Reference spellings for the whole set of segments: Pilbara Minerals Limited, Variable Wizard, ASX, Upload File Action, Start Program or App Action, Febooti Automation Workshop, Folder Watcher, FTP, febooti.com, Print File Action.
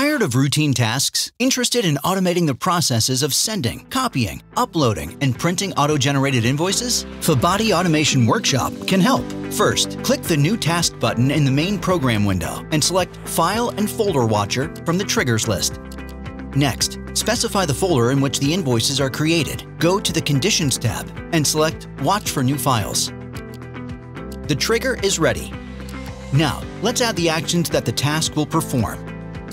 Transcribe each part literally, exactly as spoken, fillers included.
Tired of routine tasks? Interested in automating the processes of sending, copying, uploading, and printing auto-generated invoices? Febooti Automation Workshop can help. First, click the New Task button in the main program window and select File and Folder Watcher from the triggers list. Next, specify the folder in which the invoices are created. Go to the Conditions tab and select Watch for New Files. The trigger is ready. Now, let's add the actions that the task will perform.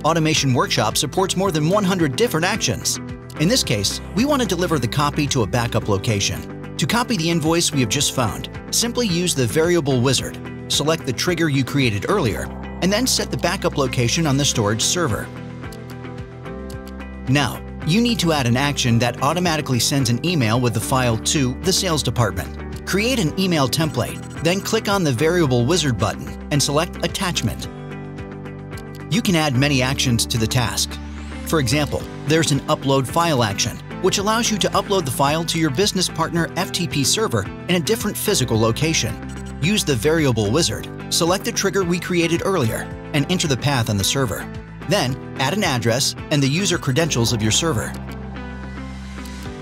Automation Workshop supports more than one hundred different actions. In this case, we want to deliver the copy to a backup location. To copy the invoice we have just found, simply use the Variable Wizard, select the trigger you created earlier, and then set the backup location on the storage server. Now, you need to add an action that automatically sends an email with the file to the sales department. Create an email template, then click on the Variable Wizard button and select Attachment. You can add many actions to the task. For example, there's an Upload File action, which allows you to upload the file to your business partner F T P server in a different physical location. Use the Variable Wizard, select the trigger we created earlier, and enter the path on the server. Then, add an address and the user credentials of your server.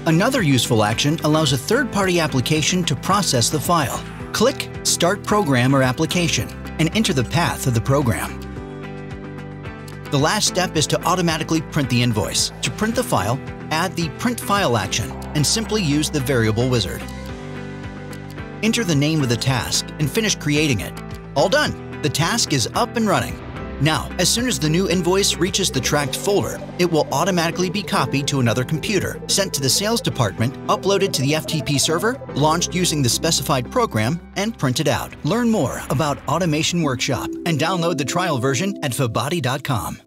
Another useful action allows a third-party application to process the file. Click Start Program or Application and enter the path of the program. The last step is to automatically print the invoice. To print the file, add the Print File action and simply use the Variable Wizard. Enter the name of the task and finish creating it. All done! The task is up and running. Now, as soon as the new invoice reaches the tracked folder, it will automatically be copied to another computer, sent to the sales department, uploaded to the F T P server, launched using the specified program, and printed out. Learn more about Automation Workshop and download the trial version at febooti dot com.